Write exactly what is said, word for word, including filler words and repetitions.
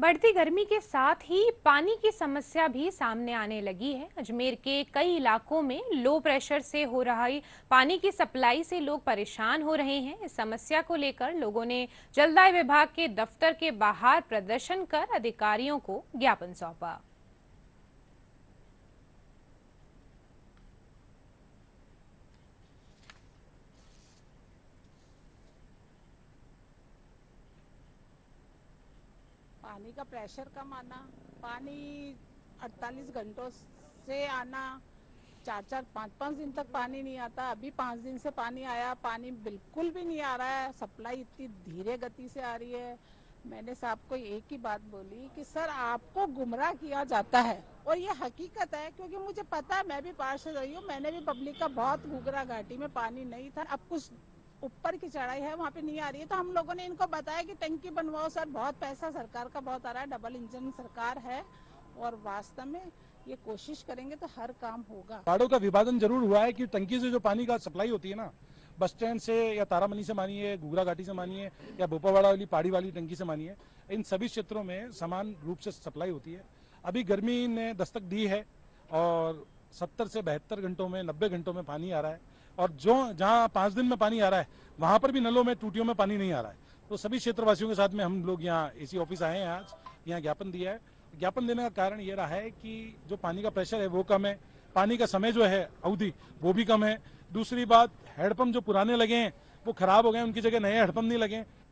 बढ़ती गर्मी के साथ ही पानी की समस्या भी सामने आने लगी है। अजमेर के कई इलाकों में लो प्रेशर से हो रही पानी की सप्लाई से लोग परेशान हो रहे हैं। इस समस्या को लेकर लोगों ने जलदाय विभाग के दफ्तर के बाहर प्रदर्शन कर अधिकारियों को ज्ञापन सौंपा। पानी का प्रेशर कम आना, पानी अड़तालीस घंटों से आना, चार चार पाँच पाँच दिन तक पानी नहीं आता। अभी पाँच दिन से पानी आया, पानी बिल्कुल भी नहीं आ रहा है। सप्लाई इतनी धीरे गति से आ रही है। मैंने साहब को एक ही बात बोली कि सर आपको गुमराह किया जाता है, और ये हकीकत है क्योंकि मुझे पता है, मैं भी पार्षद रही हूँ, मैंने भी पब्लिक का बहुत घुघरा घाटी में पानी नहीं था। अब कुछ ऊपर की चढ़ाई है, वहाँ पे नहीं आ रही है। तो हम लोगों ने इनको बताया कि टंकी बनवाओ सर, बहुत पैसा सरकार का बहुत आ रहा है, डबल इंजन सरकार है, और वास्तव में ये कोशिश करेंगे तो हर काम होगा। बाड़ों का विभाजन जरूर हुआ है कि टंकी से जो पानी का सप्लाई होती है ना, बस स्टैंड से या तारामनी से मानिए, घुघरा घाटी से मानिए, या भोपावाड़ा वाली पहाड़ी वाली टंकी से मानिए, इन सभी क्षेत्रों में समान रूप से सप्लाई होती है। अभी गर्मी ने दस्तक दी है और सत्तर से बहत्तर घंटों में, नब्बे घंटों में पानी आ रहा है, और जो जहाँ पाँच दिन में पानी आ रहा है वहाँ पर भी नलों में, टूटियों में पानी नहीं आ रहा है। तो सभी क्षेत्रवासियों के साथ में हम लोग यहाँ एसी ऑफिस आए हैं, आज यहाँ ज्ञापन दिया है। ज्ञापन देने का कारण ये रहा है कि जो पानी का प्रेशर है वो कम है, पानी का समय जो है अवधि वो भी कम है। दूसरी बात, हैंडपम्प जो पुराने लगे हैं वो खराब हो गए, उनकी जगह नए हैंडपम्प नहीं लगे।